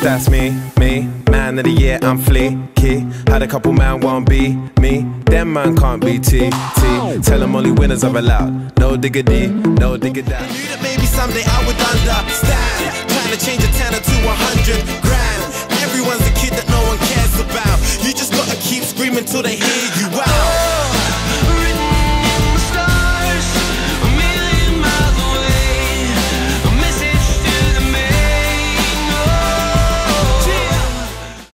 That's me, man of the year, I'm fleeky. Had a couple man won't be me, them man can't be TT. Tell them only winners I've allowed, no diggity, no diggity. I knew that maybe someday I would understand. Trying to change a tenner to 100 grand. Everyone's a kid that no one cares about. You just gotta keep screaming till they hear you.